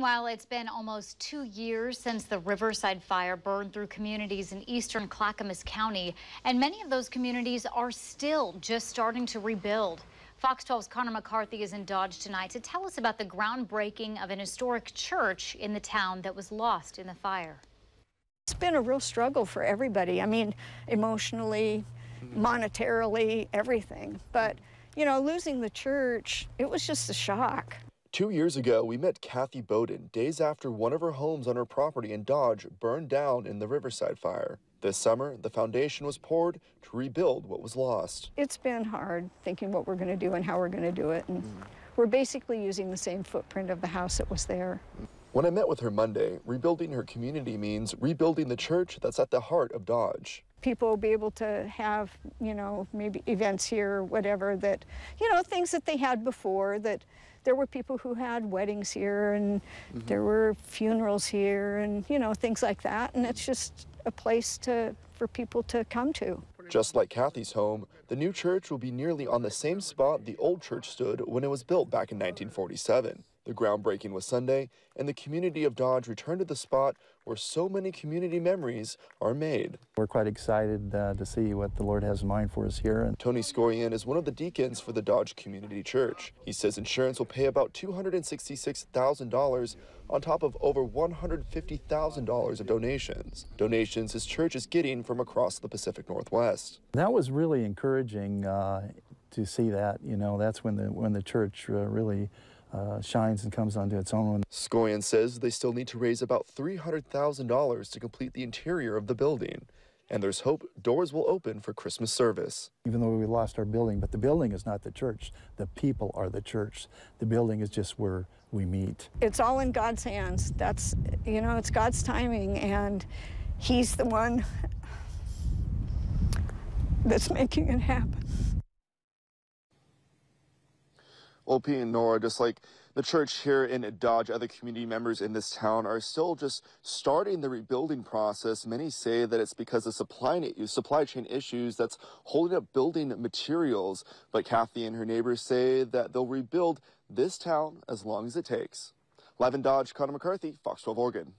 Meanwhile, it's been almost 2 years since the Riverside Fire burned through communities in eastern Clackamas County, and many of those communities are still just starting to rebuild. Fox 12's Connor McCarthy is in Dodge tonight to tell us about the groundbreaking of an historic church in the town that was lost in the fire. It's been a real struggle for everybody. I mean, emotionally, monetarily, everything. But, you know, losing the church, it was just a shock. 2 years ago, we met Kathy Bowden days after one of her homes on her property in Dodge burned down in the Riverside Fire. This summer, the foundation was poured to rebuild what was lost. It's been hard thinking what we're going to do and how we're going to do it. And we're basically using the same footprint of the house that was there. When I met with her Monday, rebuilding her community means rebuilding the church that's at the heart of Dodge. People will be able to have, you know, maybe events here or whatever that, you know, things that they had before, that there were people who had weddings here and there were funerals here and, you know, things like that. And it's just a place for people to come to. Just like Kathy's home, the new church will be nearly on the same spot the old church stood when it was built back in 1947. The groundbreaking was Sunday, and the community of Dodge returned to the spot where so many community memories are made. We're quite excited to see what the Lord has in mind for us here. And Tony Scorian is one of the deacons for the Dodge Community Church. He says insurance will pay about $266,000 on top of over $150,000 of donations. Donations his church is getting from across the Pacific Northwest. That was really encouraging to see that. You know, that's when the church really shines and comes onto its own. Scorian says they still need to raise about $300,000 to complete the interior of the building, and there's hope doors will open for Christmas service. Even though we lost our building, but the building is not the church. The people are the church. The building is just where we meet. It's all in God's hands. That's, you know, it's God's timing, and He's the one that's making it happen. OP and Nora, just like the church here in Dodge, other community members in this town are still just starting the rebuilding process. Many say that it's because of supply chain issues that's holding up building materials. But Kathy and her neighbors say that they'll rebuild this town as long as it takes. Live in Dodge, Connor McCarthy, Fox 12 Oregon.